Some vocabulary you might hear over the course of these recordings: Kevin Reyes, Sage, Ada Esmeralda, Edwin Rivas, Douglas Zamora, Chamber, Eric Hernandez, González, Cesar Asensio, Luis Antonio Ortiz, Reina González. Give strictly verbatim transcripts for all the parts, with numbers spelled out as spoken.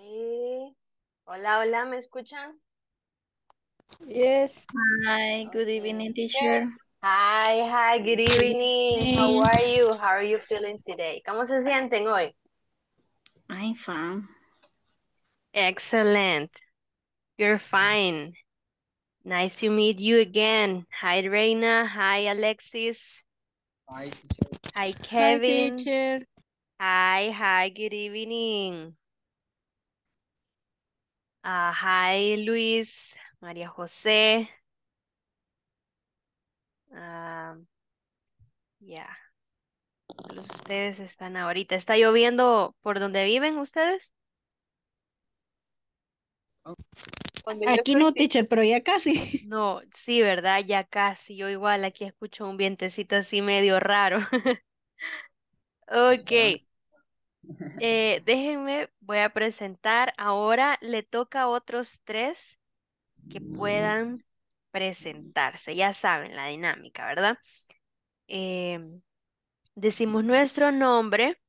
Ahí. Hola, hola, ¿me escuchan? Yes. Hi, good evening, teacher. Hi, hi, good evening. How are you? How are you feeling today? ¿Cómo se sienten hoy? I'm fine. Excellent. You're fine. Nice to meet you again. Hi, Reina. Hi, Alexis. Hi, teacher. Hi, Kevin. Hi, teacher. Hi, hi, good evening. Uh, hi, Luis, María José. Um, yeah. Ustedes están ahorita. ¿Está lloviendo por donde viven ustedes? Aquí no, teacher, pero ya casi. No, sí, ¿verdad? Ya casi. Yo igual aquí escucho un vientecito así medio raro. Ok. Eh, déjenme, voy a presentar. Ahora le toca a otros tres que puedan presentarse. Ya saben la dinámica, ¿verdad? Eh, decimos nuestro nombre,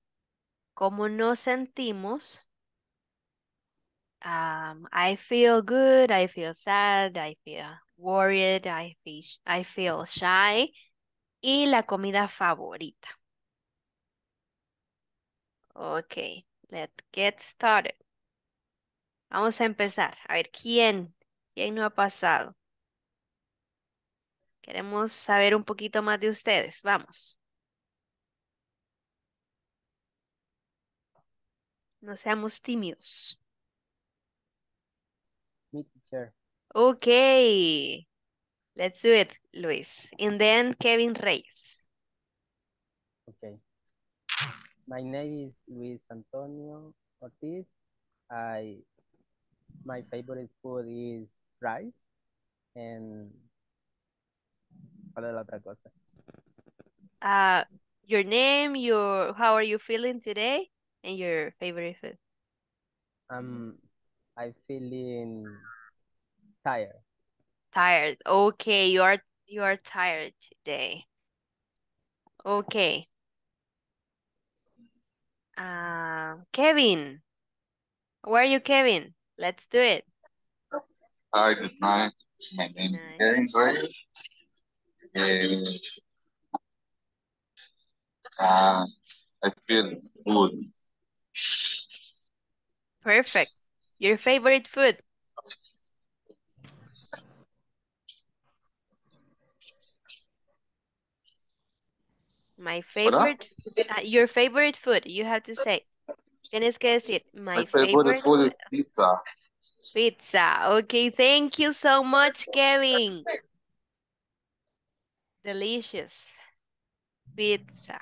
cómo nos sentimos. Um, I feel good, I feel sad, I feel worried, I feel, I feel shy. Y la comida favorita. Ok, let's get started. Vamos a empezar. A ver, ¿quién? ¿Quién no ha pasado? Queremos saber un poquito más de ustedes. Vamos. No seamos tímidos. Me, teacher. Ok. Let's do it, Luis. And then Kevin Reyes. Okay. My name is Luis Antonio Ortiz. I, my favorite food is rice. And ¿cuál es la otra cosa? Uh, your name, your how are you feeling today, and your favorite food. Um, I'm feeling tired. Tired. Okay, you are you are tired today. Okay. Uh, Kevin, where are you, Kevin? Let's do it. Hi, good night. My name is Kevin Reyes. Uh, uh, I feel good. Perfect. Your favorite food? My favorite, uh, your favorite food, you have to say. Tienes que decir, my, my favorite, favorite food is pizza. Pizza. Okay, thank you so much, Kevin. Delicious. Pizza.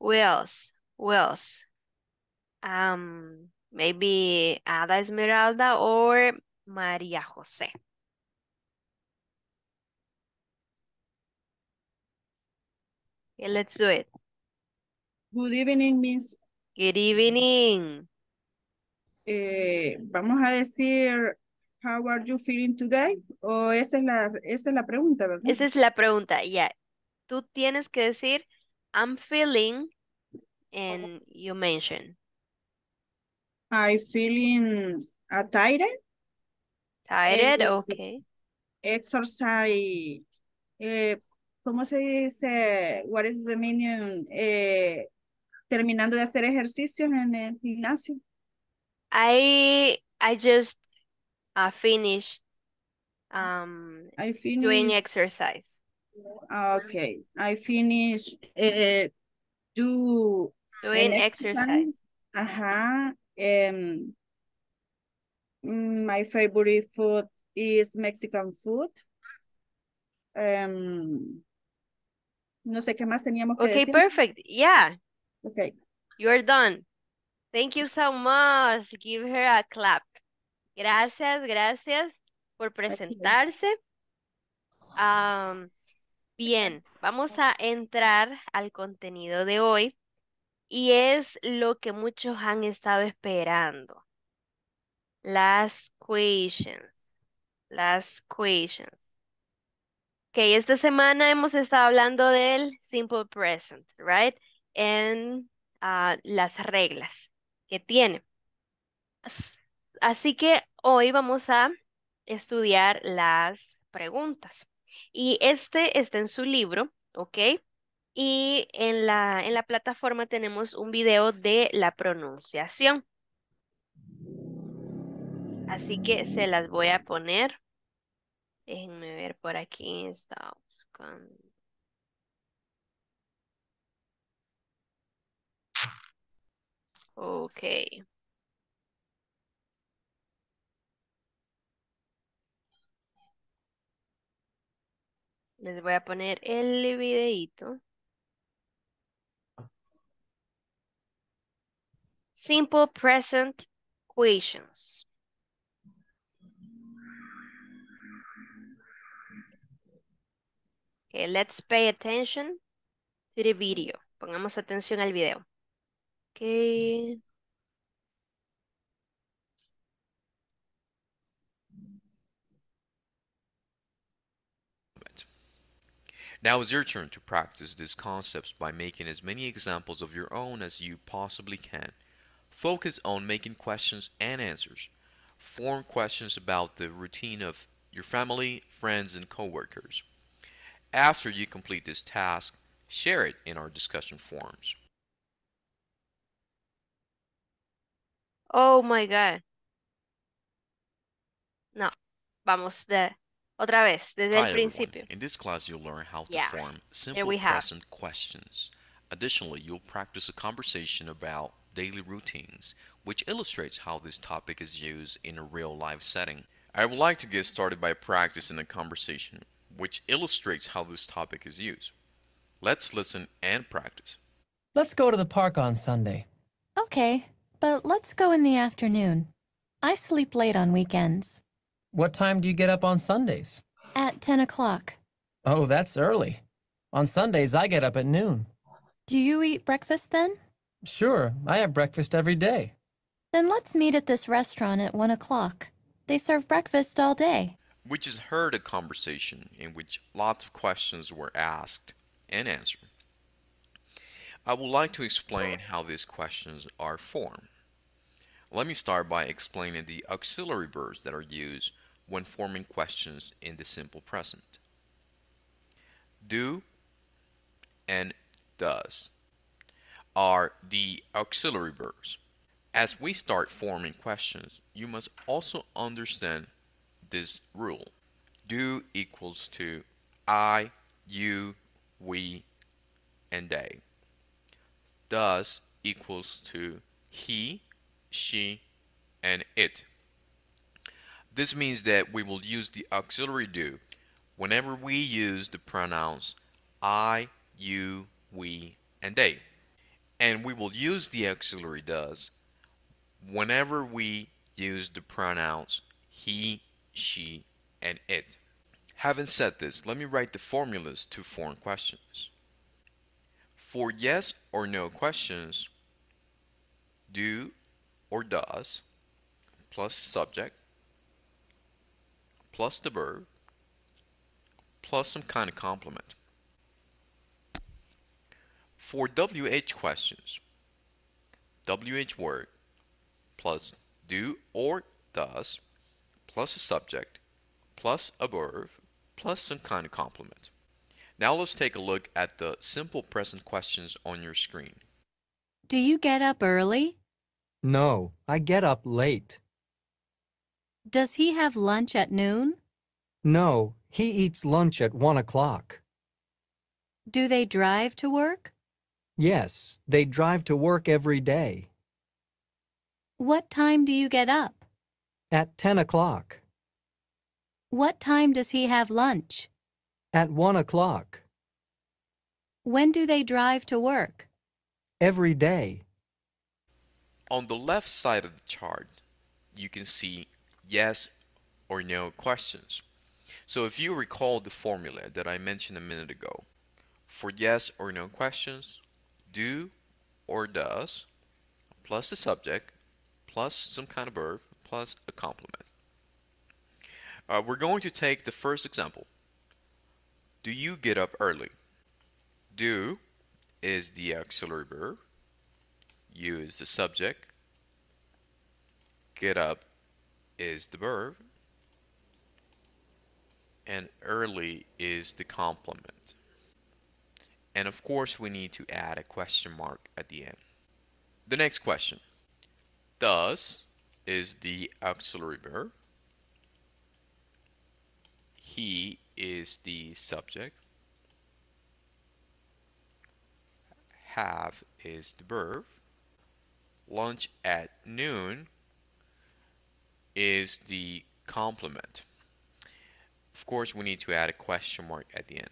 Who else? Who else? Um, maybe Ada Esmeralda or Maria Jose. Let's do it. Good evening, Miss. Good evening. Eh, vamos a decir, how are you feeling today? O esa es la, esa es la pregunta, ¿verdad? Esa es la pregunta, ya. Yeah. Tú tienes que decir, I'm feeling, and you mention. I'm feeling uh, tired. Tired, uh, okay. Exercise. Uh, ¿Cómo se dice? What is the meaning? Eh, terminando de hacer ejercicios en el gimnasio. I, I just uh, finished, um, I finished doing exercise. Okay. I finished uh, do doing exercise. Ajá. Um, my favorite food is Mexican food. Um, No sé qué más teníamos que decir. Okay, perfect. Yeah. Okay. You're done. Thank you so much. Give her a clap. Gracias, gracias por presentarse. Um, bien, vamos a entrar al contenido de hoy y es lo que muchos han estado esperando. Las questions. Las questions. Ok, esta semana hemos estado hablando del simple present, right? En uh, las reglas que tiene. S- Así que hoy vamos a estudiar las preguntas. Y este está en su libro, ¿ok? Y en la, en la plataforma tenemos un video de la pronunciación. Así que se las voy a poner. Déjenme ver por aquí. Estaba buscando. Ok. Les voy a poner el videíto. Simple present questions. Okay, let's pay attention to the video. Pongamos atención al video. Okay. Now it's your turn to practice these concepts by making as many examples of your own as you possibly can. Focus on making questions and answers. Form questions about the routine of your family, friends, and coworkers. After you complete this task, share it in our discussion forums. Oh my God. No, vamos de otra vez, desde Hi el principio. Everyone. In this class, you'll learn how to yeah. form simple present questions. Additionally, you'll practice a conversation about daily routines, which illustrates how this topic is used in a real-life setting. I would like to get started by practicing a conversation, which illustrates how this topic is used. Let's listen and practice. Let's go to the park on Sunday. Okay, but let's go in the afternoon. I sleep late on weekends. What time do you get up on Sundays? At ten o'clock. Oh, that's early. On Sundays, I get up at noon. Do you eat breakfast then? Sure, I have breakfast every day. Then let's meet at this restaurant at one o'clock. They serve breakfast all day. Which is heard a conversation in which lots of questions were asked and answered. I would like to explain how these questions are formed. Let me start by explaining the auxiliary verbs that are used when forming questions in the simple present. Do and does are the auxiliary verbs. As we start forming questions, you must also understand this rule. Do equals to I, you, we, and they. Does equals to he, she, and it. This means that we will use the auxiliary do whenever we use the pronouns I, you, we, and they. And we will use the auxiliary does whenever we use the pronouns he, she, and it. Having said this, let me write the formulas to form questions. For yes or no questions, do or does plus subject plus the verb plus some kind of complement. For W H questions, W H word plus do or does plus a subject, plus a verb, plus some kind of complement. Now let's take a look at the simple present questions on your screen. Do you get up early? No, I get up late. Does he have lunch at noon? No, he eats lunch at one o'clock. Do they drive to work? Yes, they drive to work every day. What time do you get up? At ten o'clock. What time does he have lunch? At one o'clock. When do they drive to work? Every day. On the left side of the chart, you can see yes or no questions. So if you recall the formula that I mentioned a minute ago, for yes or no questions, do or does, plus the subject, plus some kind of verb, plus a complement. Uh, we're going to take the first example. Do you get up early? Do is the auxiliary verb. You is the subject. get up is the verb and early is the complement. And of course we need to add a question mark at the end. The next question. Does is the auxiliary verb. He is the subject. Have is the verb. Lunch at noon is the complement. Of course, we need to add a question mark at the end.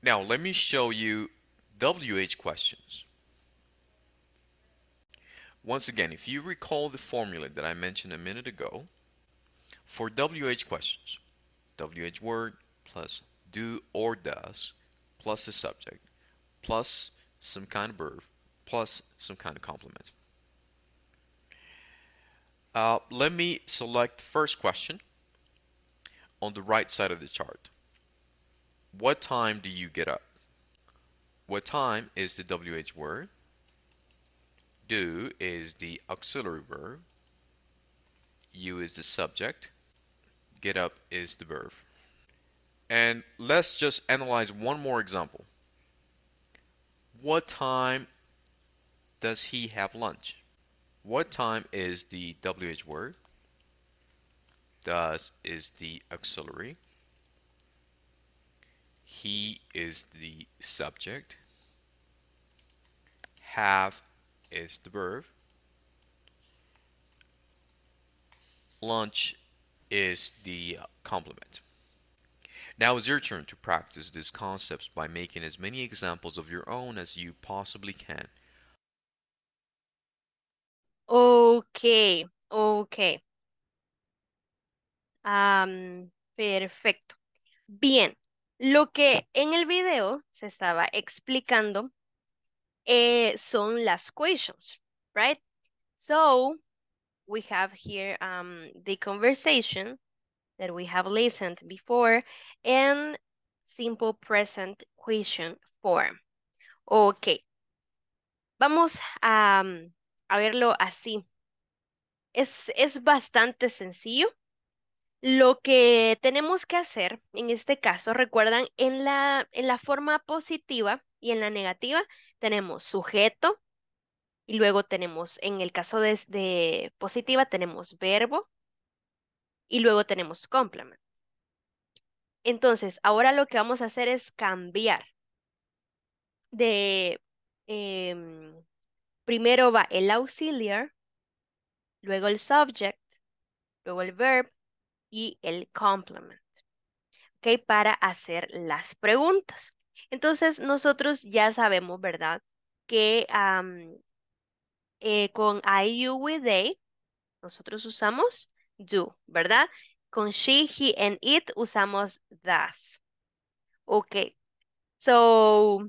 Now, let me show you W H questions. Once again, if you recall the formula that I mentioned a minute ago, for W H questions, W H word plus do or does plus the subject plus some kind of verb plus some kind of complement. Uh, let me select the first question on the right side of the chart. What time do you get up? What time is the W H word. Do is the auxiliary verb. You is the subject. Get up is the verb. And let's just analyze one more example. What time does he have lunch? What time is the W H word. Does is the auxiliary. He is the subject. Have is the verb. Lunch is the complement. Now it's your turn to practice these concepts by making as many examples of your own as you possibly can. Okay, okay. Um, perfecto. Bien, lo que en el video se estaba explicando eh, son las questions, right? So, we have here um, the conversation that we have listened before in simple present question form. Ok. Vamos a, a verlo así. Es, es bastante sencillo. Lo que tenemos que hacer en este caso, recuerdan, en la, en la forma positiva y en la negativa tenemos sujeto y luego tenemos, en el caso de, de positiva, tenemos verbo. Y luego tenemos complement. Entonces, ahora lo que vamos a hacer es cambiar. De, eh, primero va el auxiliar, luego el subject, luego el verb y el complement. ¿Ok? Para hacer las preguntas. Entonces, nosotros ya sabemos, ¿verdad? Que um, eh, con I, you, we, they, nosotros usamos do, ¿verdad? Con she, he, and it usamos does. Okay, so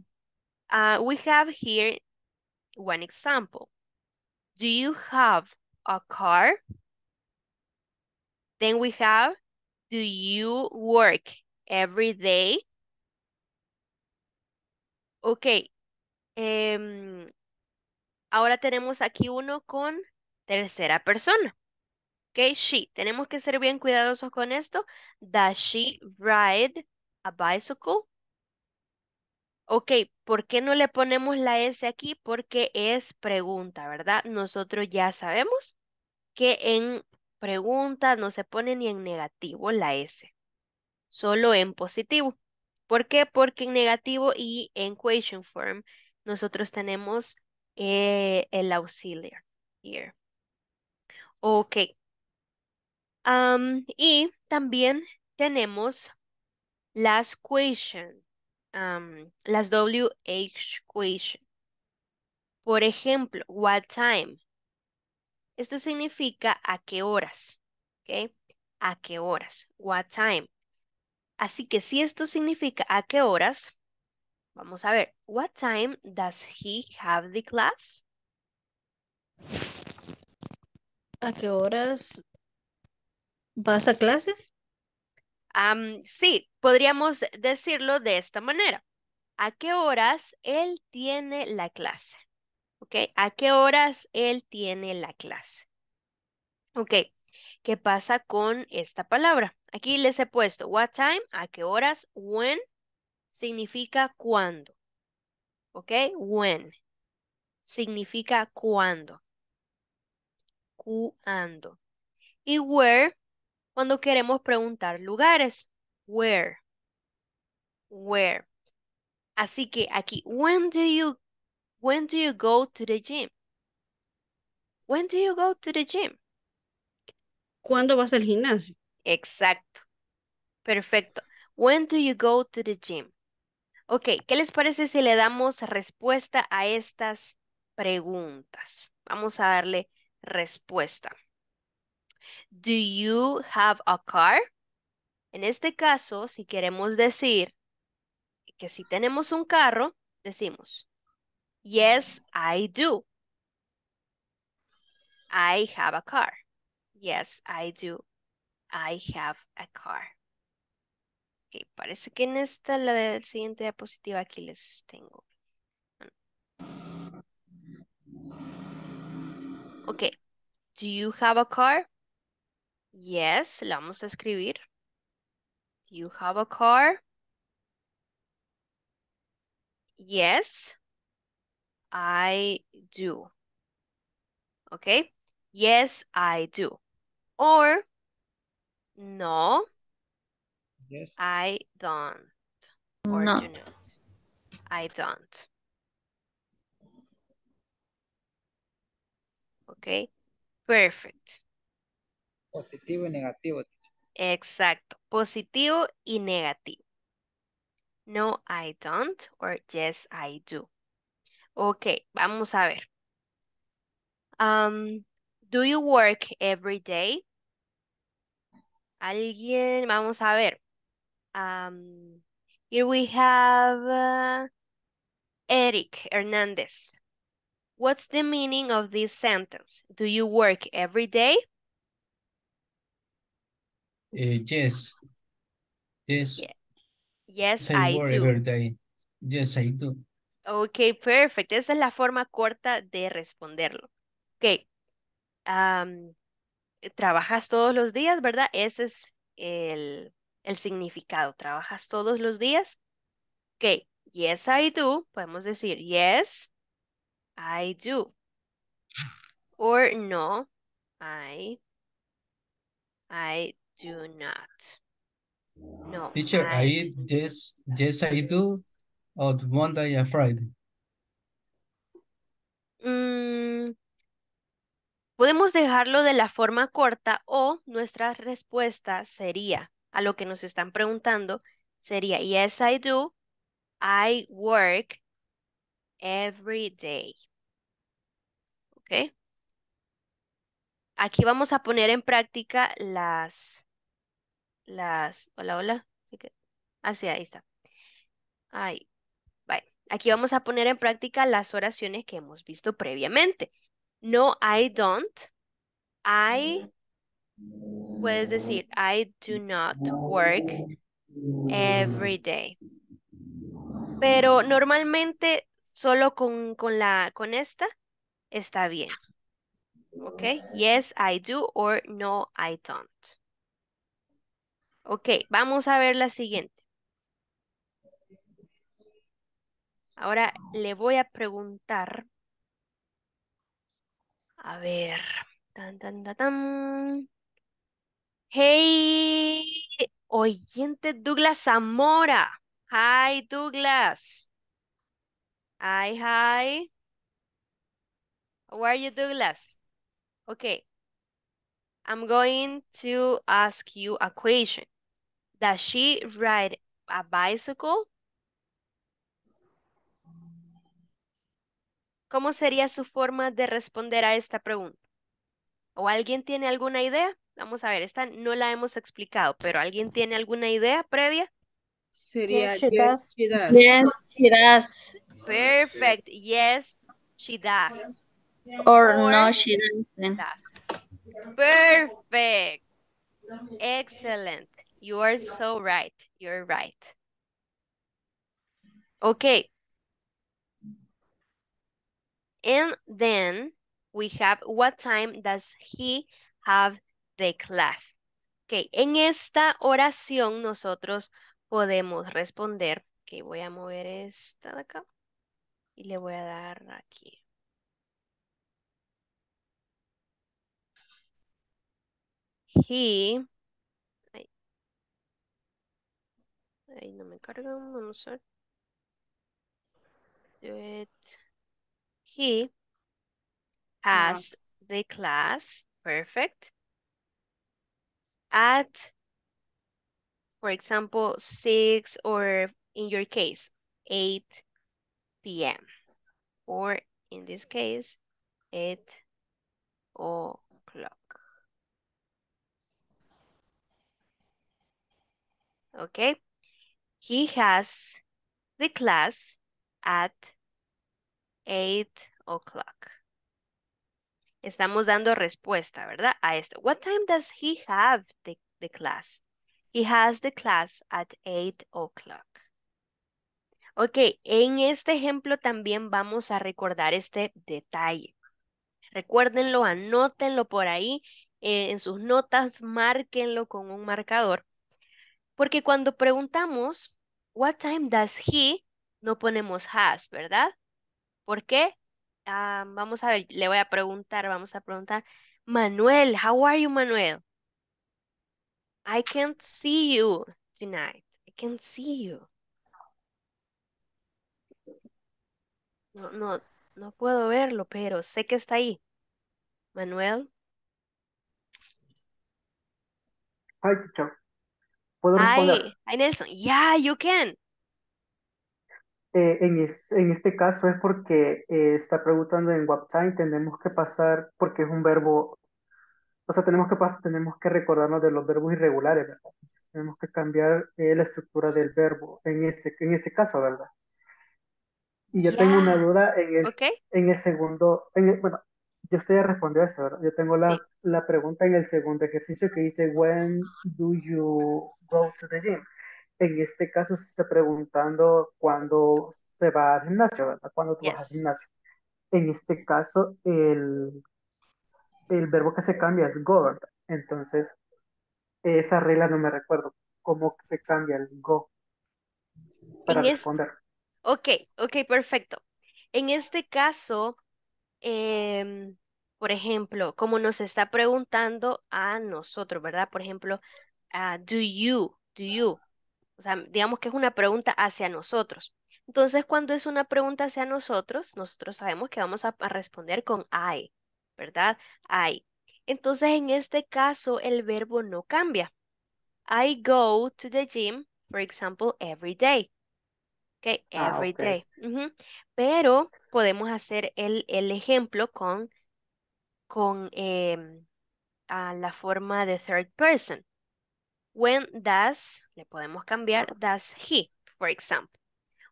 uh, we have here one example. Do you have a car? Then we have, do you work every day? Okay, um, ahora tenemos aquí uno con tercera persona. Ok, she. Tenemos que ser bien cuidadosos con esto. Does she ride a bicycle? Ok, ¿por qué no le ponemos la S aquí? Porque es pregunta, ¿verdad? Nosotros ya sabemos que en pregunta no se pone ni en negativo la S. Solo en positivo. ¿Por qué? Porque en negativo y en question form nosotros tenemos eh, el auxiliar. Here. Ok. Um, y también tenemos las question, um, las W H question. Por ejemplo, what time. Esto significa a qué horas, ¿ok? A qué horas, what time. Así que si esto significa a qué horas, vamos a ver, what time does he have the class? ¿A qué horas? ¿Vas a clases? Um, sí, podríamos decirlo de esta manera. ¿A qué horas él tiene la clase? ¿Ok? ¿A qué horas él tiene la clase? Ok, ¿qué pasa con esta palabra? Aquí les he puesto what time, a qué horas, when, significa cuándo. Ok, when, significa cuándo. Cuándo. Y where, cuando queremos preguntar lugares. Where, where. Así que aquí, when do you, when do you go to the gym? When do you go to the gym? ¿Cuándo vas al gimnasio? Exacto. Perfecto. When do you go to the gym? Ok, ¿qué les parece si le damos respuesta a estas preguntas? Vamos a darle respuesta. Do you have a car? En este caso, si queremos decir que si tenemos un carro, decimos, yes, I do. I have a car. Yes, I do. I have a car. Ok, parece que en esta, la de, siguiente diapositiva aquí les tengo. Ok, do you have a car? Yes, la vamos a escribir. Do you have a car? Yes, I do. Ok, yes, I do. Or, no. Yes. I don't. Or not. Do not. I don't. Ok, perfect. Positivo y negativo. Exacto, positivo y negativo. No, I don't, or yes, I do. Ok, vamos a ver. Um, do you work every day? Alguien, vamos a ver. Um, here we have uh, Eric Hernandez. What's the meaning of this sentence? Do you work every day? Uh, yes. Yes. Yeah. Yes, I, I work do. Every day. Yes, I do. Ok, perfecto. Esa es la forma corta de responderlo. Ok. Um, trabajas todos los días, ¿verdad? Ese es el, el significado. ¿Trabajas todos los días? Ok. Yes, I do. Podemos decir, yes, I do. Or no, I, I do not. No. Teacher, I, I eat yes, yes, I do on Monday and Friday. Mm, podemos dejarlo de la forma corta o nuestra respuesta sería, a lo que nos están preguntando, sería yes, I do, I work every day. ¿Ok? Aquí vamos a poner en práctica las... Las, hola, hola. Así, ahí está. Ahí. Bye. Aquí vamos a poner en práctica las oraciones que hemos visto previamente. No, I don't. I, puedes decir, I do not work every day. Pero normalmente solo con, con, la, con esta está bien. ¿Ok? Yes, I do, or no, I don't. Ok, vamos a ver la siguiente. Ahora le voy a preguntar. A ver. Tan, tan, tan, tan. Hey, oyente Douglas Zamora. Hi, Douglas. Hi, hi. How are you, Douglas? Ok. I'm going to ask you a question. Does she ride a bicycle? ¿Cómo sería su forma de responder a esta pregunta? ¿O alguien tiene alguna idea? Vamos a ver, esta no la hemos explicado, pero ¿alguien tiene alguna idea previa? Sería yes, she does. Yes, she does. Yes, she does. Perfect. Yes, she does. Or, or no, she doesn't. Does. Perfect. Excellent. You are so right. You're right. Okay. And then we have what time does he have the class. Ok, en esta oración nosotros podemos responder. Ok, voy a mover esta de acá y le voy a dar aquí. He. Ahí, ahí no me cargan, vamos a ver. Do it. He has uh-huh. the class, perfect, at, for example, six, or in your case, eight p m Or in this case, eight o'clock. Okay, he has the class at eight o'clock. Estamos dando respuesta, ¿verdad? A esto. What time does he have the, the class? He has the class at eight o'clock. Ok, en este ejemplo también vamos a recordar este detalle. Recuérdenlo, anótenlo por ahí, eh, en sus notas, márquenlo con un marcador. Porque cuando preguntamos, what time does he, no ponemos has, ¿verdad? ¿Por qué? Uh, vamos a ver, le voy a preguntar, vamos a preguntar, Manuel, how are you, Manuel? I can't see you tonight. I can't see you. No, no, no puedo verlo, pero sé que está ahí. Manuel. Hi, teacher. ¿Puedo responder? Hi, Nelson. Yeah, you can. Eh, en, es, en este caso es porque eh, está preguntando en what time, tenemos que pasar, porque es un verbo, o sea, tenemos que pasar, tenemos que recordarnos de los verbos irregulares, ¿verdad? Entonces, tenemos que cambiar eh, la estructura del verbo en este, en este caso, ¿verdad? Y yo yeah. tengo una duda en el, okay. en el segundo, en el, bueno, yo estoy a responder eso, ¿verdad? Yo tengo la, sí. la pregunta en el segundo ejercicio que dice, when do you go to the gym? En este caso se está preguntando cuándo se va al gimnasio, ¿verdad? Cuándo tú yes. vas al gimnasio. En este caso, el, el verbo que se cambia es go, ¿verdad? Entonces, esa regla no me recuerdo. ¿Cómo se cambia el go? Para en responder. Es... Ok, ok, perfecto. En este caso, eh, por ejemplo, como nos está preguntando a nosotros, ¿verdad? Por ejemplo, uh, do you, do you. O sea, digamos que es una pregunta hacia nosotros. Entonces, cuando es una pregunta hacia nosotros, nosotros sabemos que vamos a, a responder con I, ¿verdad? I. Entonces, en este caso, el verbo no cambia. I go to the gym, for example, every day. Ok, every ah, okay. day. Uh-huh. Pero podemos hacer el, el ejemplo con, con eh, a la forma de third person. When does, le podemos cambiar, does he, for example.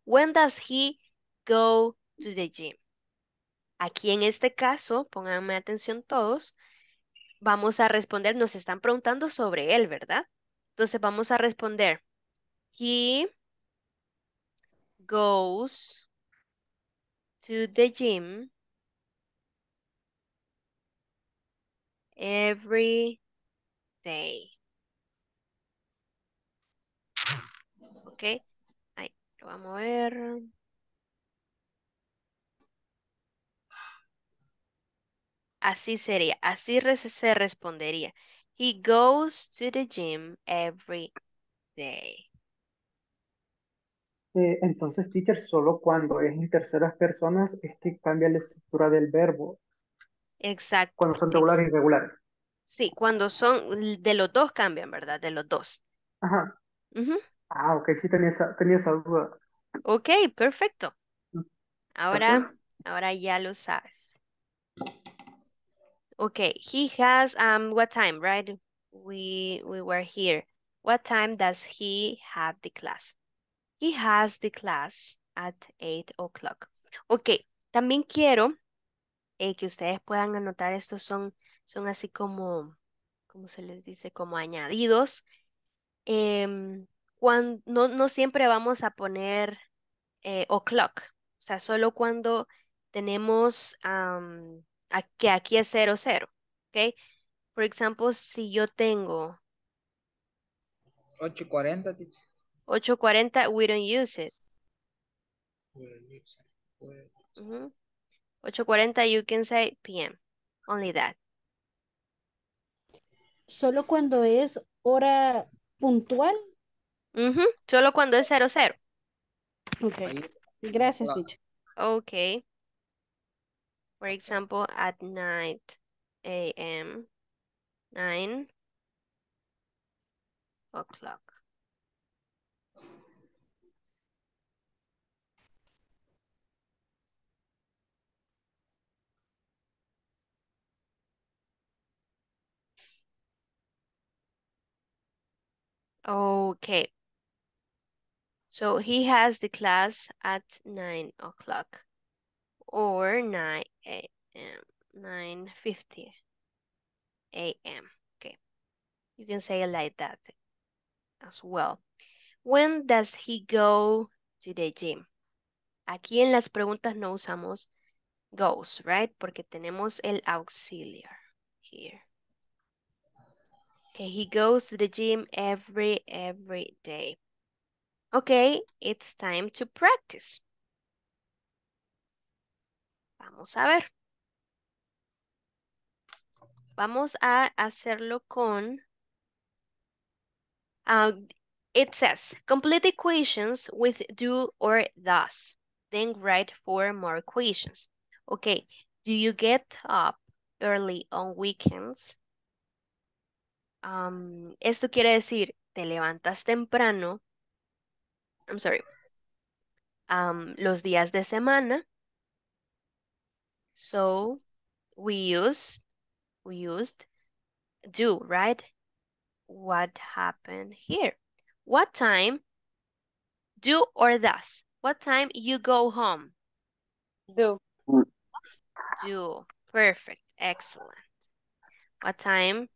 When does he go to the gym? Aquí en este caso, pónganme atención todos, vamos a responder, nos están preguntando sobre él, ¿verdad? Entonces vamos a responder, he goes to the gym every day. Ok, ahí lo vamos a ver. Así sería, así se respondería. He goes to the gym every day. Eh, entonces, teacher, solo cuando es en terceras personas es que cambia la estructura del verbo. Exacto. Cuando son regulares e irregulares. Sí, cuando son, de los dos cambian, ¿verdad? De los dos. Ajá. Uh-huh. Ah, ok, sí tenía esa, tenía esa duda. Ok, perfecto. Ahora, ahora ya lo sabes. Ok, he has, um, what time, right? We, we were here. What time does he have the class? He has the class at eight o'clock. Ok, también quiero eh, que ustedes puedan anotar, estos son, son así como, ¿cómo se les dice? Como añadidos. Eh, Cuando, no, no siempre vamos a poner eh, o'clock, o sea, solo cuando tenemos um, a, que aquí es cero cero, ¿ok? Por example, si yo tengo eight forty, eight forty, we don't use it. We don't use it. We don't use it. Mm-hmm. eight forty, you can say P M. Only that. Solo cuando es hora puntual. Mm-hmm. Solo cuando es zero cero. Okay. Gracias, teacher. Okay. For example, at nine A M nine o'clock. Okay. So he has the class at nine o'clock or nine A M nine fifty A M Okay. You can say it like that as well. When does he go to the gym? Aquí en las preguntas no usamos goes, right? Porque tenemos el auxiliar here. Okay, he goes to the gym every, every day. Okay, it's time to practice. Vamos a ver. Vamos a hacerlo con... Uh, it says, complete the questions with do or does. Then write four more questions. Okay, do you get up early on weekends? Um, esto quiere decir, te levantas temprano. I'm sorry, um, los días de semana. So we used, we used do, right? What happened here? What time do or does? What time you go home? Do. Do. Perfect. Excellent. What time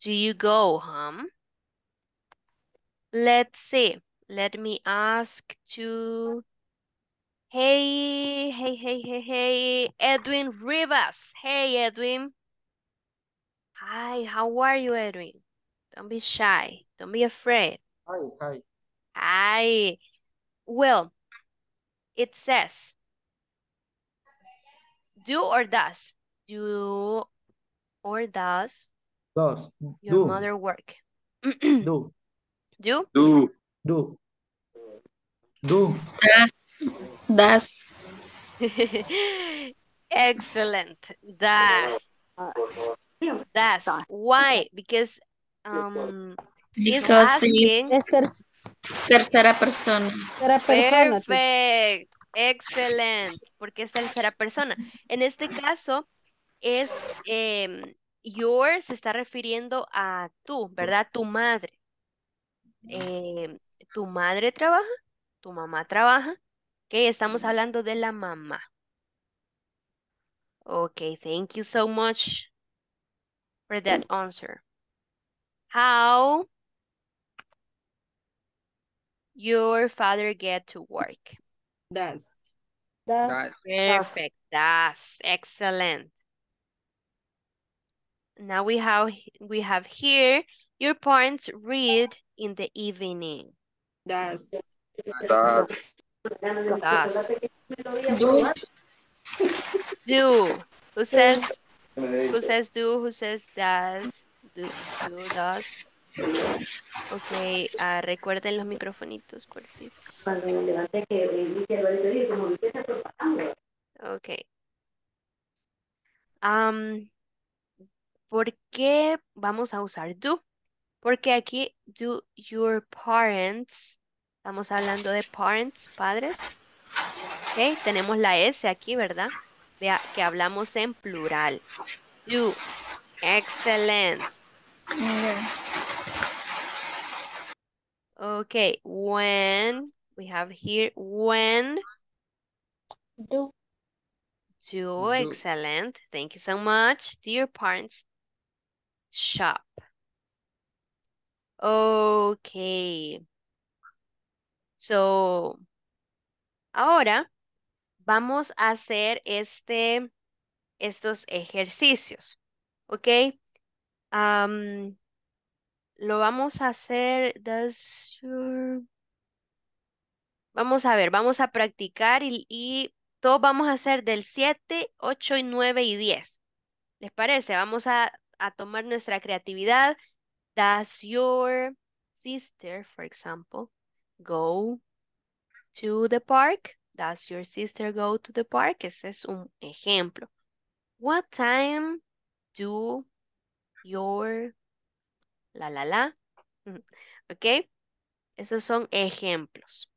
do you go home? Let's see. Let me ask to, hey, hey, hey, hey, hey, Edwin Rivas. Hey, Edwin. Hi, how are you, Edwin? Don't be shy. Don't be afraid. Hi, hi. Hi. Well, it says, do or does? Do or does? Does. Your do. Mother work? Do. Do? Do. Do. Do. Does. Does. Excellent. Does. Does. Why? Because um he's asking. Tercera persona. Perfect. Excellent. Porque es tercera persona. En este caso es eh, your se está refiriendo a tú, ¿verdad? Tu madre. Eh, tu madre trabaja, tu mamá trabaja. Okay, estamos hablando de la mamá. Okay, thank you so much for that answer. How your father get to work? Does. Does. Perfect. Does. Excellent. Now we have we have here your parents read in the evening. Does. Does. Does. Do. Do. Who says? Who says do? Who says does? Do. Do. Does. Okay. Uh, recuerden los microfonitos, por favor. Okay. Um. ¿Por qué vamos a usar do? Porque aquí, do your parents, estamos hablando de parents, padres. Ok, tenemos la S aquí, ¿verdad? Vea que hablamos en plural. Do, excellent. Ok, when, we have here, when. Do. Do, excellent. Thank you so much. Do your parents shop? Okay. So, ahora vamos a hacer este, estos ejercicios, ¿ok? Am, Lo vamos a hacer, does your- vamos a ver, vamos a practicar y, y todos vamos a hacer del siete, ocho, y nueve y diez. ¿Les parece? Vamos a, a tomar nuestra creatividad. Does your sister, for example, go to the park? Does your sister go to the park? Ese es un ejemplo. What time do your... La, la, la. ¿Ok? Esos son ejemplos.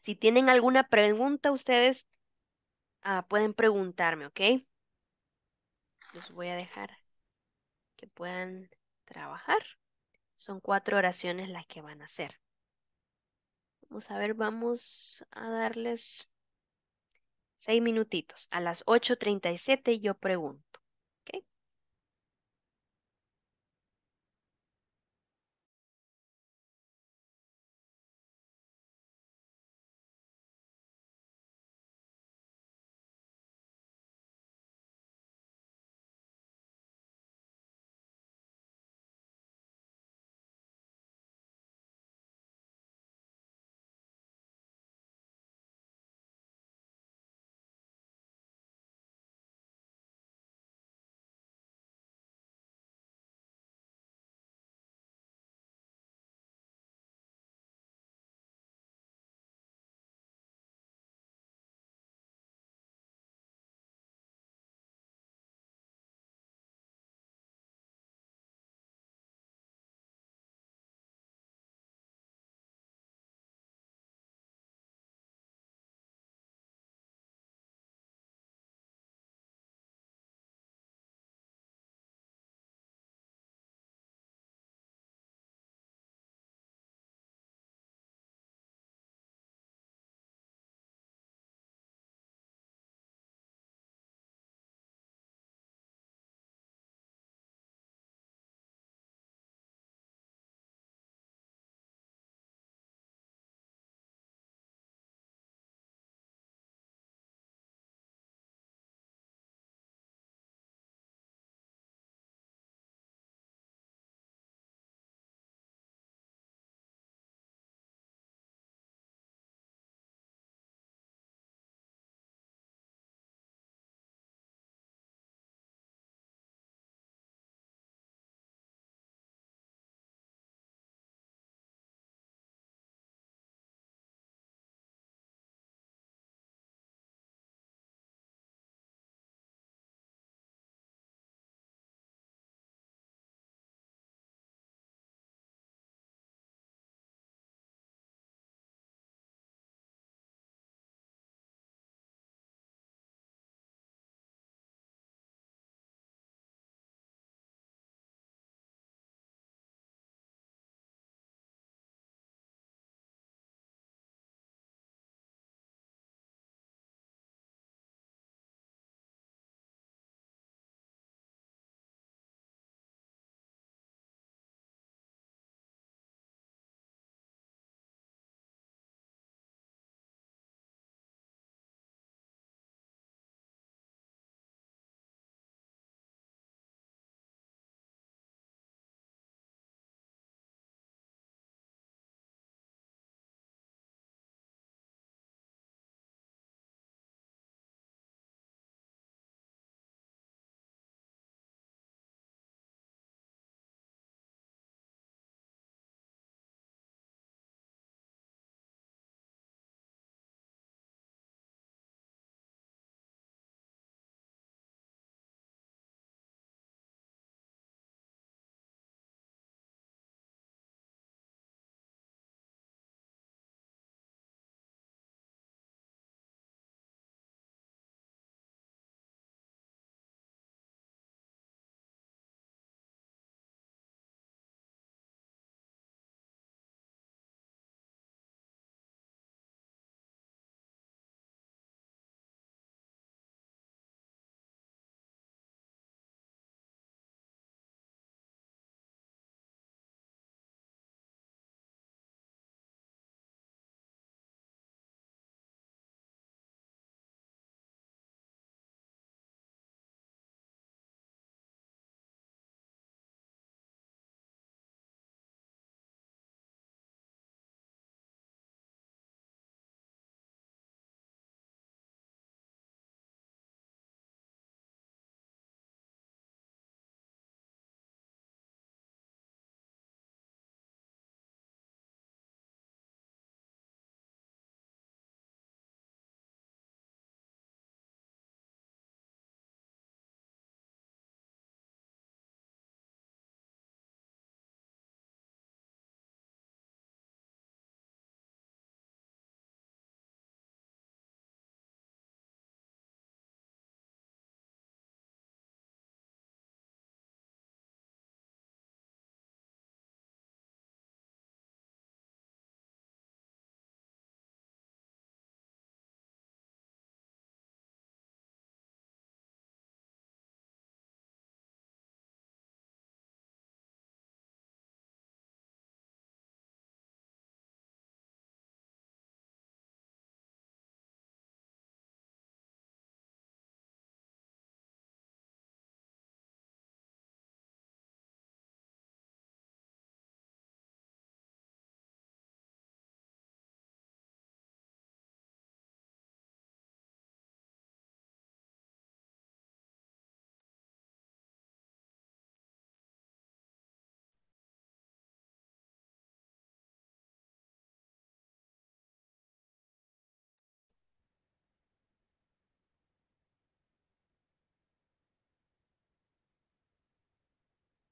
Si tienen alguna pregunta, ustedes uh, pueden preguntarme, ¿ok? Los voy a dejar que puedan trabajar. Son cuatro oraciones las que van a hacer. Vamos a ver, vamos a darles seis minutitos. A las ocho treinta y siete yo pregunto. ¿Ok?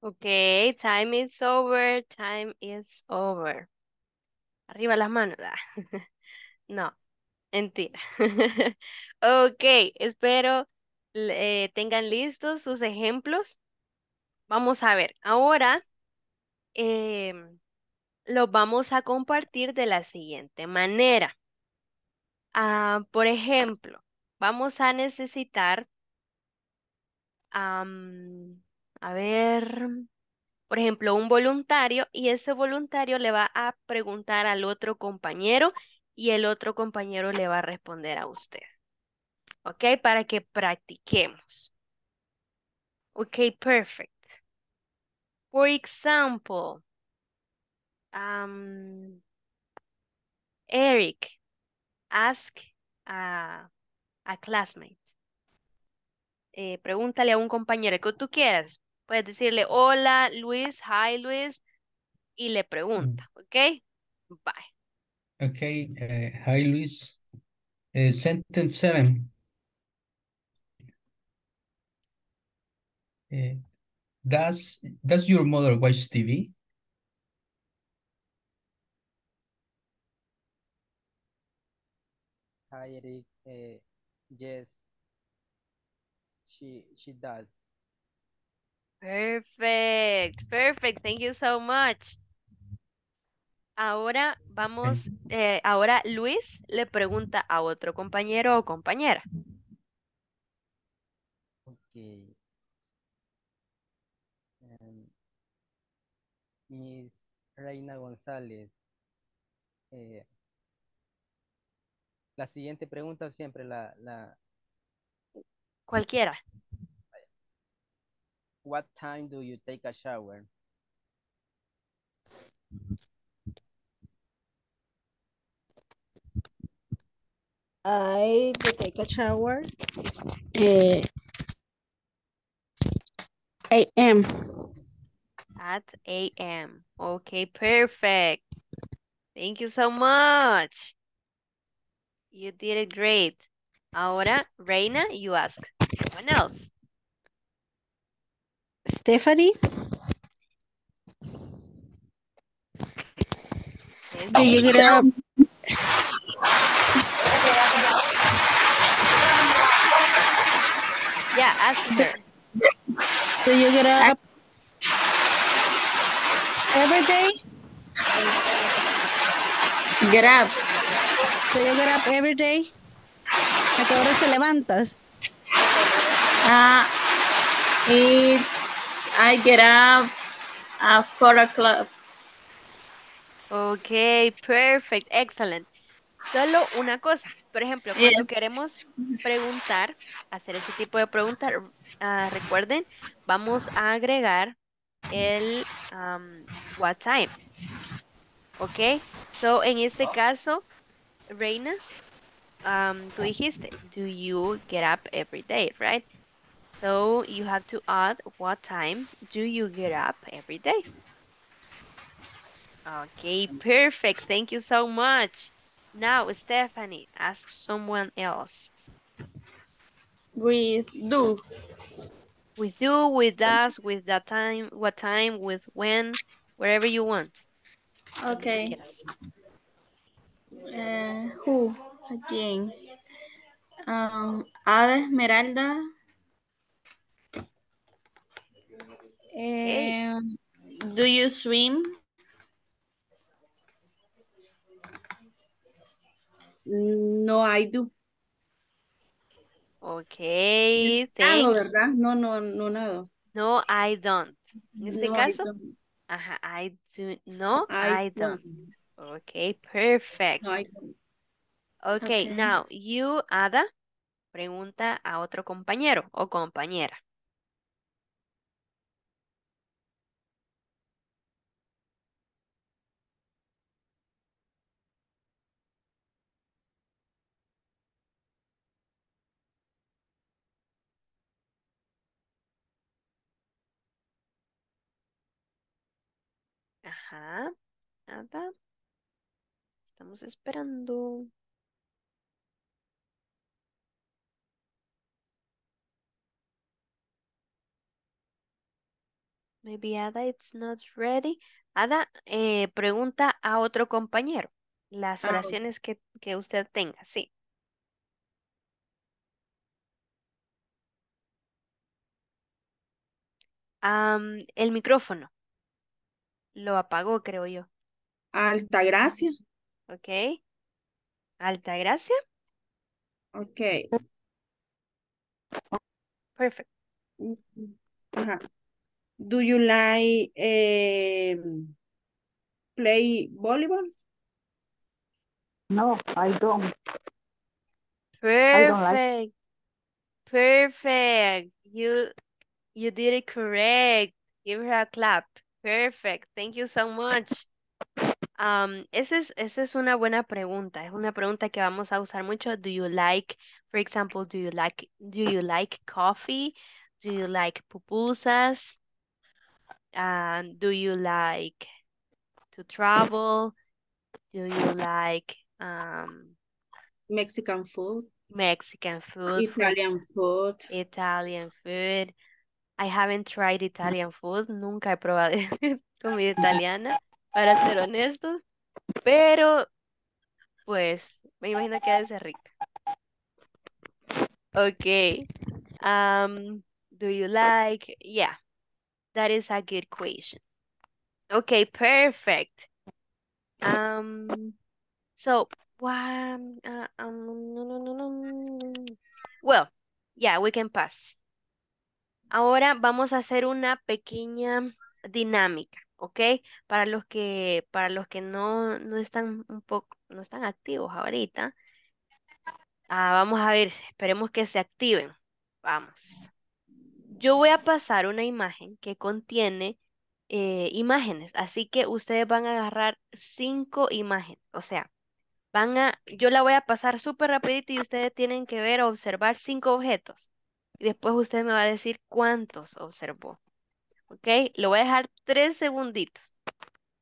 Okay, time is over, time is over. Arriba las manos. No, mentira. Okay, espero eh, tengan listos sus ejemplos. Vamos a ver, ahora eh, los vamos a compartir de la siguiente manera. Ah, por ejemplo, vamos a necesitar, um, a ver, por ejemplo, un voluntario, y ese voluntario le va a preguntar al otro compañero y el otro compañero le va a responder a usted. ¿Ok? Para que practiquemos. Ok, perfect. For example, um, Eric, ask a, a classmate. Eh, pregúntale a un compañero que tú quieras. Puedes decirle, hola, Luis, hi, Luis. Y le pregunta, ¿ok? Bye. Ok, uh, hi, Luis. Uh, sentence seven. Uh, does, does your mother watch T V? Hi, Eric. Uh, yes, she she does. Perfect, perfect. Thank you so much. Ahora vamos, eh, ahora Luis le pregunta a otro compañero o compañera. Okay. Um, Miss Reina González. Eh, La siguiente pregunta siempre la... la... Cualquiera. What time do you take a shower? I do take a shower uh, eight A M At eight A M Okay, perfect. Thank you so much. You did it great. Ahora, Reina, you ask. Someone else. Stephanie? Do you get up? Yeah, ask her. Do you get up every day? Get up. Do you get up every day? ¿A qué hora te levantas? Ah, uh, it, I get up at four o'clock. Okay, perfect, excellent. Solo una cosa, por ejemplo, cuando yes. queremos preguntar, hacer ese tipo de preguntas, uh, recuerden, vamos a agregar el um, what time. Okay, so en este caso, Reina, um, tú dijiste, do you get up every day, right? So you have to add what time do you get up every day. Okay, perfect. Thank you so much. Now, Stephanie, ask someone else. With do. With do, with us, with that time, what time, with when, wherever you want. Okay. Yes. Uh, who again? Um, Ada Esmeralda. Okay. Um, do you swim? No, I do. Okay. Nado, ¿verdad? No, no, no nado. No, I don't. En este no, caso, I ajá, I do. No, I, I don't. don't. Okay, perfect. No, I don't. Okay, okay, now you, Ada, pregunta a otro compañero o compañera. Ajá. Ada. Estamos esperando. Maybe Ada it's not ready. Ada, eh, pregunta a otro compañero las oraciones que, que usted tenga, sí. Um, el micrófono. Lo apagó, creo yo. Altagracia. Ok. Altagracia. Ok. Perfect. Ajá. Do you like uh, play volleyball? No, I don't. Perfect. I don't like. Perfect. You you did it correct. Give her a clap. Perfect. Thank you so much. Um, esa es, esa es una buena pregunta. Es una pregunta que vamos a usar mucho. Do you like, for example, do you like, do you like coffee? Do you like pupusas? Um, do you like to travel? Do you like um, Mexican food? Mexican food. Italian food. Italian food. I haven't tried Italian food. Nunca he probado comida italiana, para ser honestos. Pero, pues, me imagino que ha de ser rica. Ok. Um, do you like? Yeah. That is a good question. Okay, perfect. Um, so, um, uh, um, well, yeah, we can pass. Ahora vamos a hacer una pequeña dinámica, ¿ok? Para los que, para los que no, no están un poco, no están activos ahorita. Ah, vamos a ver, esperemos que se activen. Vamos. Yo voy a pasar una imagen que contiene eh, imágenes, así que ustedes van a agarrar cinco imágenes, o sea, van a, yo la voy a pasar súper rapidito y ustedes tienen que ver o observar cinco objetos. Y después usted me va a decir cuántos observó, ¿ok? Lo voy a dejar tres segunditos.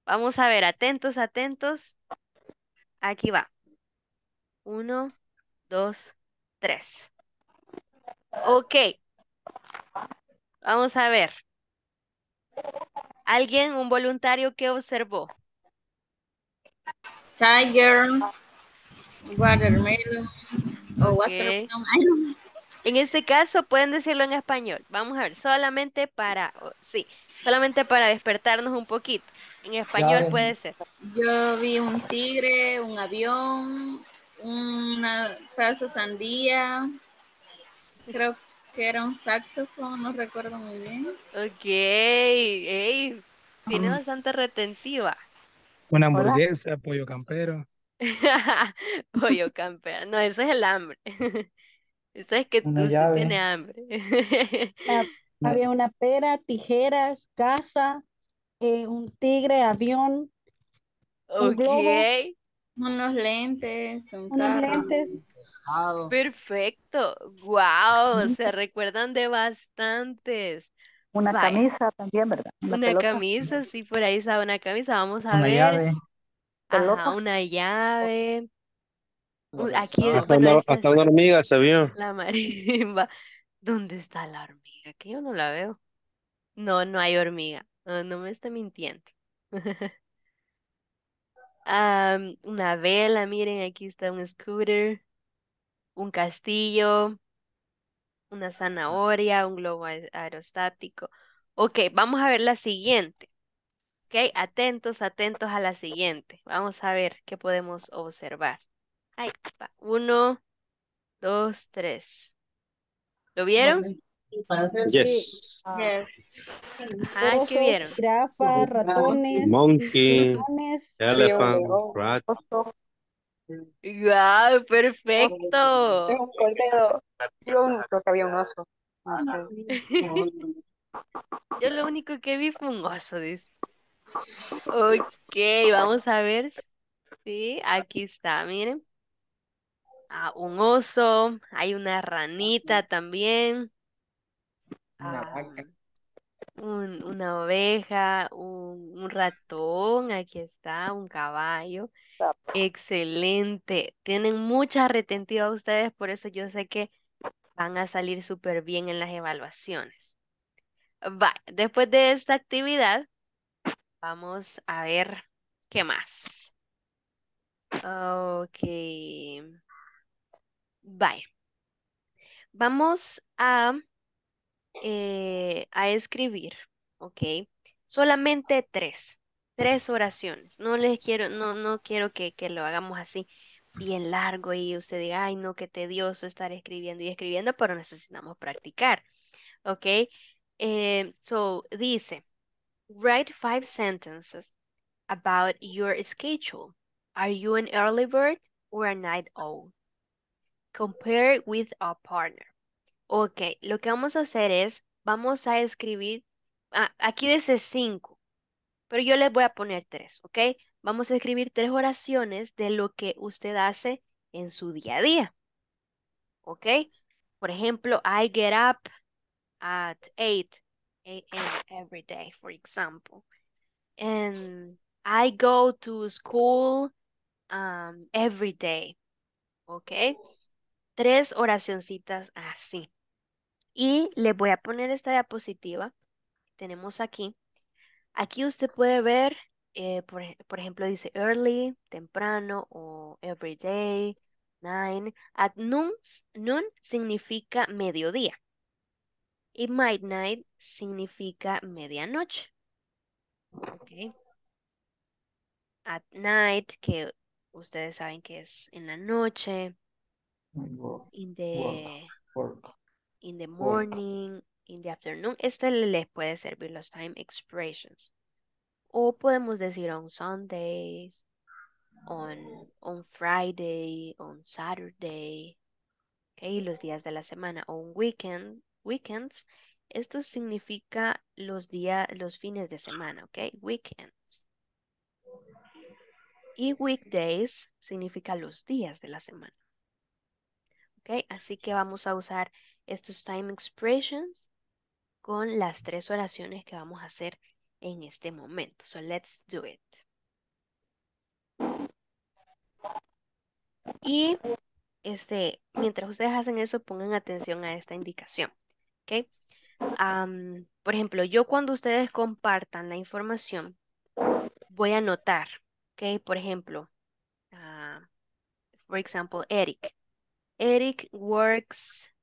Vamos a ver, atentos, atentos. Aquí va. Uno, dos, tres. Ok. Vamos a ver. ¿Alguien, un voluntario que observó? Tiger, watermelon, o okay. Watermelon. En este caso pueden decirlo en español. Vamos a ver, solamente para, sí, solamente para despertarnos un poquito. En español puede ser. Yo vi un tigre, un avión, una taza sandía, creo que que era un saxofón, no recuerdo muy bien. Ok, ey, tiene um, bastante retentiva. Una hamburguesa, hola. Pollo campero. Pollo campero, no, eso es el hambre. Eso es que una tú llave. Sí tienes hambre. La, había una pera, tijeras, casa, eh, un tigre, avión, okay. Un globo. Unos lentes, un unos carro. Lentes. Perfecto, wow, se recuerdan de bastantes. Una Bye. Camisa también, ¿verdad? La una pelota. Camisa, sí, por ahí está una camisa, vamos a una ver. Llave. Ajá, una llave. Una llave. Hasta, bueno, hasta es... una hormiga se vio. La marimba. ¿Dónde está la hormiga? Que yo no la veo. No, no hay hormiga, no, no me está mintiendo. um, una vela, miren, aquí está un scooter. Un castillo, una zanahoria, un globo aerostático. Ok, vamos a ver la siguiente. Ok, atentos, atentos a la siguiente. Vamos a ver qué podemos observar. Ahí va. Uno, dos, tres. ¿Lo vieron? Yes. Ah, yes. ¿Qué vieron? Jirafas, ratones, monkey, ratones, elephant, rat. Wow, perfecto. Es un cordero. Yo único que había un oso. Ah, sí. Yo lo único que vi fue un oso, dice. Ok, vamos a ver. Sí, aquí está, miren. Ah, un oso. Hay una ranita también. Ah, un, una oveja, un, un ratón, aquí está, un caballo. Excelente, tienen mucha retentiva ustedes, por eso yo sé que van a salir súper bien en las evaluaciones. Vale, después de esta actividad, vamos a ver qué más. Ok. Vale. Vamos a, eh, a escribir, ok. Solamente tres, tres oraciones. No les quiero, no, no quiero que, que lo hagamos así bien largo y usted diga, ay no, qué tedioso estar escribiendo y escribiendo, pero necesitamos practicar, ok. Eh, so, dice, write five sentences about your schedule. Are you an early bird or a night owl? Compare with a partner. Ok, lo que vamos a hacer es, vamos a escribir, ah, aquí dice cinco, pero yo les voy a poner tres, ok. Vamos a escribir tres oraciones de lo que usted hace en su día a día. Ok, por ejemplo, I get up at eight A M every day, for example. And I go to school um, every day. Ok. Tres oracioncitas así. Y le voy a poner esta diapositiva que tenemos aquí. Aquí usted puede ver, eh, por, por ejemplo, dice early, temprano, o everyday, nine. At noon, noon significa mediodía. Y midnight significa medianoche. Ok. At night, que ustedes saben que es en la noche. In the, work, work, in the morning, work. In the afternoon. Este les puede servir los time expressions. O podemos decir on Sundays, on, on Friday, on Saturday. Okay, los días de la semana. On weekend, weekends. Esto significa los días, los fines de semana. Okay, weekends. Y weekdays significa los días de la semana. Okay, así que vamos a usar estos time expressions con las tres oraciones que vamos a hacer en este momento. So, let's do it. Y este, mientras ustedes hacen eso, pongan atención a esta indicación. Okay. Um, por ejemplo, yo cuando ustedes compartan la información, voy a anotar. Okay, por ejemplo, uh, for example, Eric. Eric works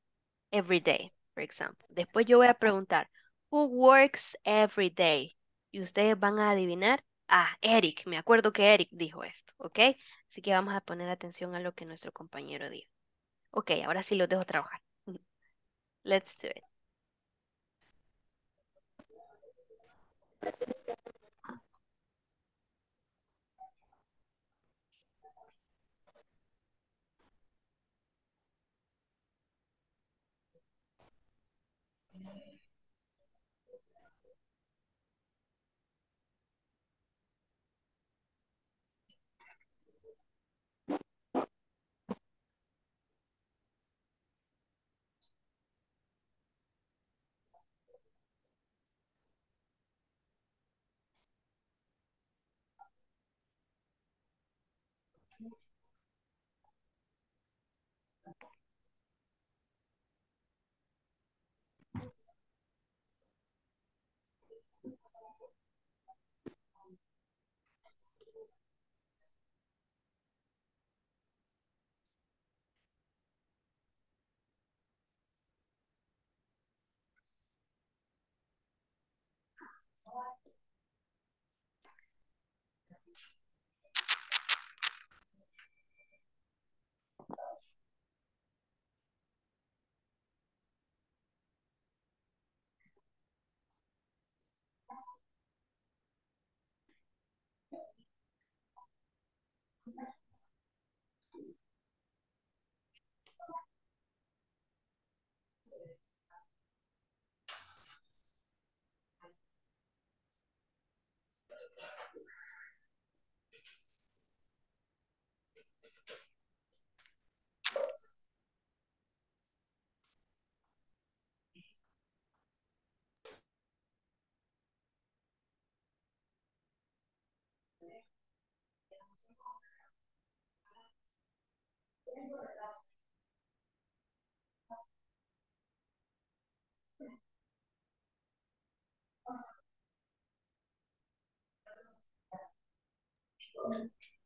every day, for example. Después yo voy a preguntar, who works every day? Y ustedes van a adivinar, ah, Eric, me acuerdo que Eric dijo esto, ¿ok? Así que vamos a poner atención a lo que nuestro compañero dijo. Ok, ahora sí los dejo trabajar. Let's do it.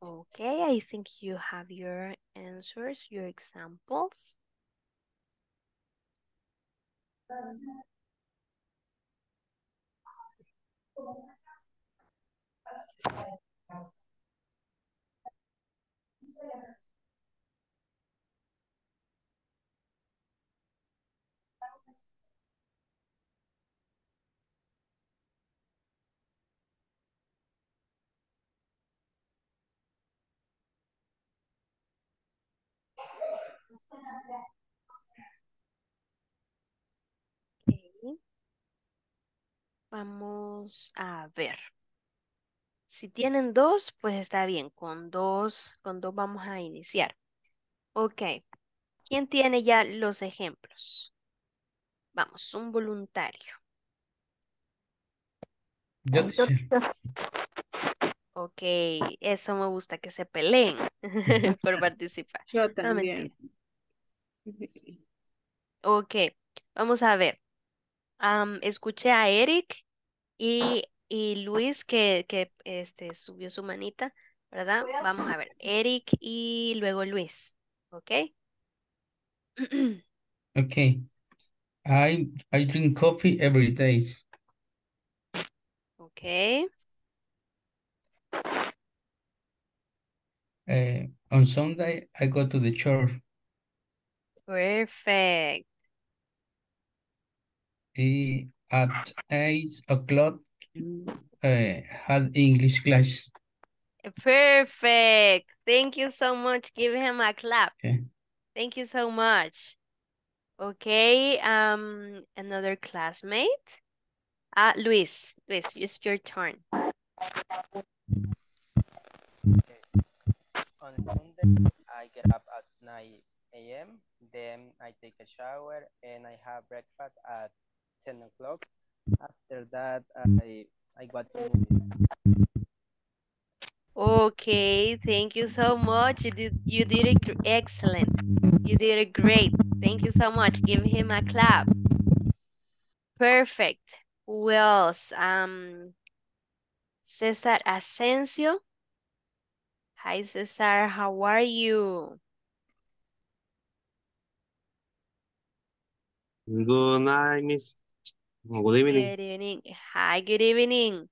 Okay, I think you have your answers, your examples. Okay. Vamos a ver. Si tienen dos, pues está bien. Con dos, con dos vamos a iniciar. Ok. ¿Quién tiene ya los ejemplos? Vamos, un voluntario. Yo Entonces, ok, eso me gusta, que se peleen por participar. Yo también. No, ok, vamos a ver. Um, escuché a Eric y, y Luis que, que este, subió su manita, ¿verdad? Vamos a ver. Eric y luego Luis. Ok. Ok. I, I drink coffee every day. Ok. Uh, on Sunday, I go to the church. Perfect. He, at eight o'clock, uh, had English class. Perfect. Thank you so much. Give him a clap. Okay. Thank you so much. Okay. Um, another classmate. Ah, uh, Luis. Luis, it's your turn. Okay. On Sunday, I get up at nine a m Then I take a shower and I have breakfast at ten o'clock. After that, I, I got to movie. Okay, thank you so much. You did, you did it excellent. You did it great. Thank you so much. Give him a clap. Perfect. Who else? Um, Cesar Asensio. Hi, Cesar. How are you? Good night, Miss. Good evening. Good evening. Hi, good evening.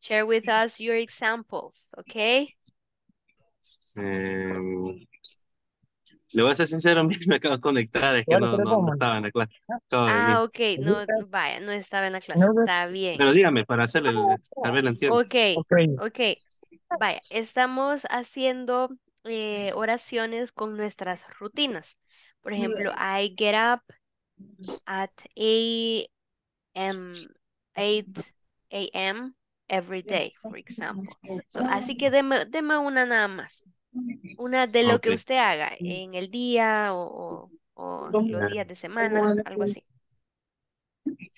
Share with us your examples, okay? Um, le voy a ser sincero, me acabo de conectar, es que no, no, no estaba en la clase. Acabo ah, ok, no, vaya, no estaba en la clase, está bien. Pero dígame, para hacerle, a ver, lo entiendo. Ok, ok, vaya, estamos haciendo eh, oraciones con nuestras rutinas. Por ejemplo, I get up at eight a m every day, for example. So, así que deme, deme una nada más. Una de lo okay. que usted haga en el día o, o, o los días de semana, algo así.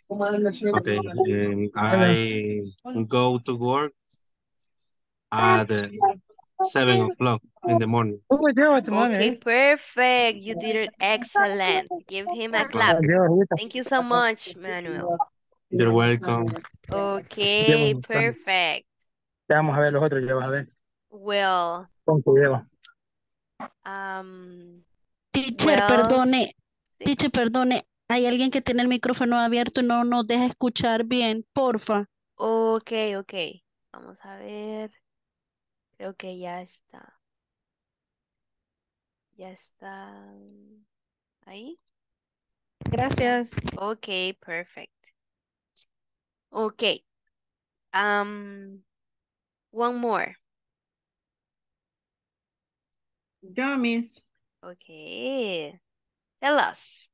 Okay, um, I go to work at seven o'clock in the morning. Okay, perfect. You did it excellent. Give him a clap. Thank you so much, Manuel. You're welcome. Okay, perfect. Vamos a ver los otros, ya vas a ver. Well. Um, teacher, well, perdone. Sí. Teacher, perdone. Hay alguien que tiene el micrófono abierto y no nos deja escuchar bien, porfa. Okay, okay. Vamos a ver. Creo que ya está. Ya está ahí. Gracias. Ok, perfect. Ok. Um, one more. Yo, miss. Ok. Tell us.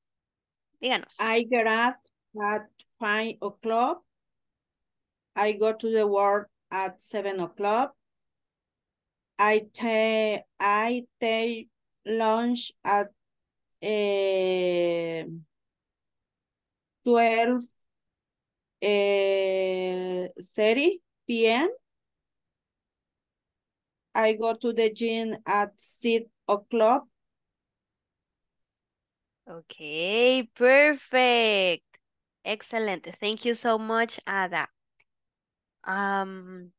Díganos. I get up at five o'clock. I go to the work at seven o'clock. I take I take lunch at uh, twelve uh, thirty p m. I go to the gym at six o'clock. Okay, perfect, excellent. Thank you so much, Ada. Um,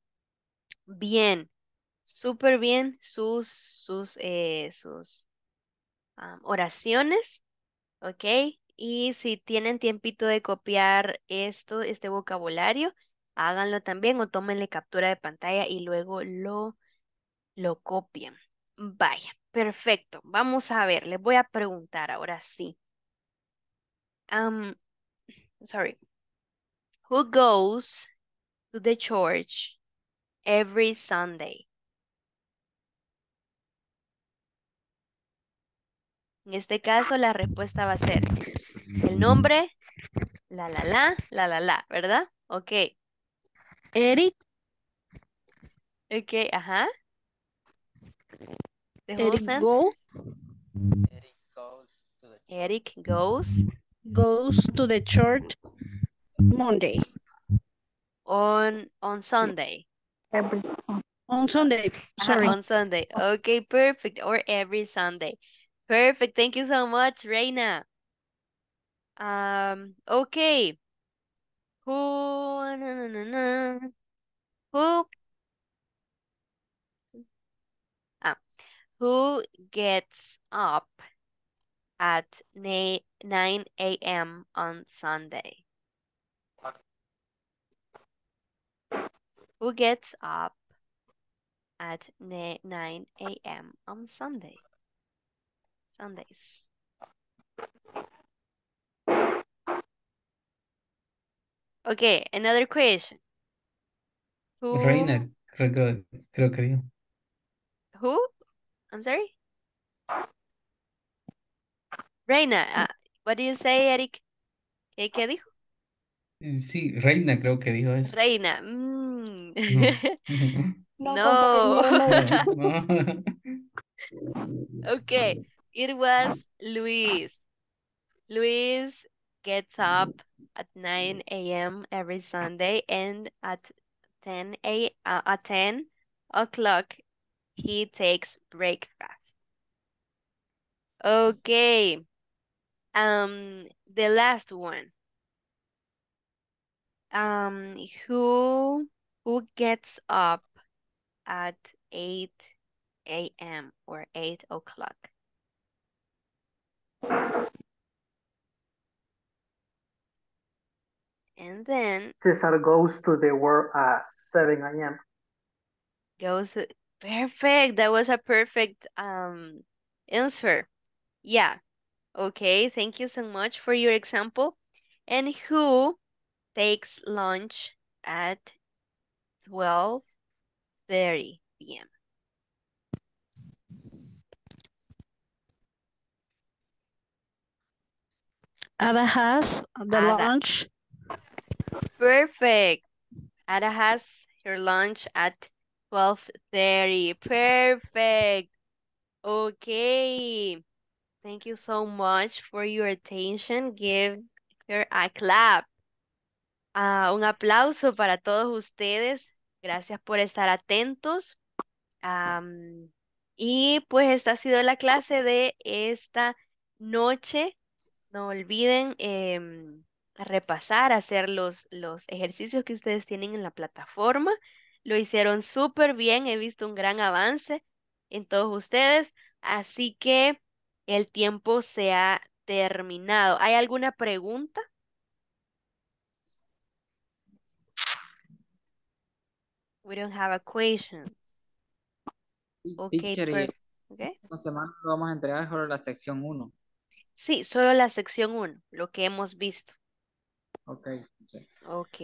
bien. súper bien sus, sus, eh, sus um, oraciones, ¿ok? Y si tienen tiempito de copiar esto, este vocabulario, háganlo también o tómenle captura de pantalla y luego lo, lo copian. Vaya, perfecto. Vamos a ver, les voy a preguntar ahora sí. Um, sorry. Who goes to the church every Sunday? En este caso la respuesta va a ser el nombre, la la la, la la la, ¿verdad? Ok. Eric. Ok, ajá. Eric goes. Eric goes to the church. Eric goes. Goes to the church Monday. On on Sunday. Every on Sunday. Sorry. Ah, on Sunday. Okay, perfect. Or every Sunday. Perfect. Thank you so much, Reina. Um. Okay. Who? Na, na, na, na. Who? Ah, who gets up at nine a m on Sunday? Who gets up at nine a m on Sunday? Sundays. Okay, another question. Who? Reina, creo, creo que. Who? I'm sorry? Reina, uh, what do you say, Eric? ¿Qué, qué dijo? Sí, Reina creo que dijo eso. Reina. Mm. No. No. No. No. No. Okay, it was Luis. Luis gets up at nine a m every Sunday, and at ten o'clock he takes breakfast. Okay. Um, the last one. Um, who who gets up at eight a m or eight o'clock? And then Cesar goes to the work at seven a m Goes perfect. That was a perfect um answer. Yeah. Okay. Thank you so much for your example. And who takes lunch at twelve thirty p m Ada has the Ada. lunch. Perfect. Ada has her lunch at twelve thirty. Perfect. Okay. Thank you so much for your attention. Give her a clap. Uh, un aplauso para todos ustedes. Gracias por estar atentos. Um, y pues esta ha sido la clase de esta noche. No olviden eh, repasar, hacer los, los ejercicios que ustedes tienen en la plataforma. Lo hicieron súper bien. He visto un gran avance en todos ustedes. Así que el tiempo se ha terminado. ¿Hay alguna pregunta? We don't have equations. Okay, per, okay. La semana vamos a entregar solo la sección uno. Sí, solo la sección uno, lo que hemos visto. Ok. Ok,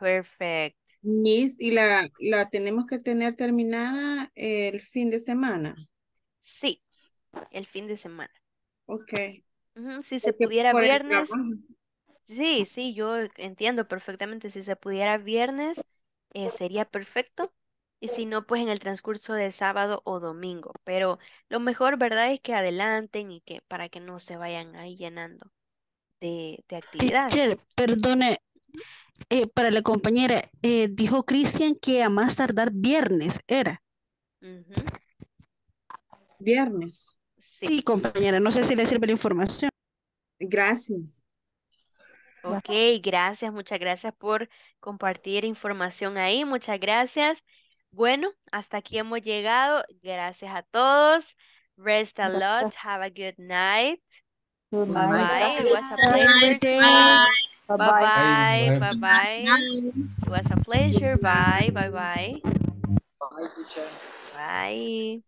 perfecto. Miss, ¿y la, la tenemos que tener terminada el fin de semana? Sí, el fin de semana. Ok. Uh-huh, si se pudiera viernes. Sí, sí, yo entiendo perfectamente. Si se pudiera viernes, Eh, sería perfecto, y si no, pues en el transcurso de sábado o domingo, pero lo mejor, ¿verdad?, es que adelanten y que para que no se vayan ahí llenando de, de actividades. Eh, perdone, eh, para la compañera, eh, dijo Cristian que a más tardar viernes era. Uh-huh. Viernes. Sí. Sí, compañera, no sé si le sirve la información. Gracias. Ok, gracias, muchas gracias por compartir información ahí, muchas gracias. Bueno, hasta aquí hemos llegado. Gracias a todos. Rest a lot. Have a good night. Good night. It was a pleasure. Bye bye. Bye bye. It was a pleasure. Bye bye bye. Bye.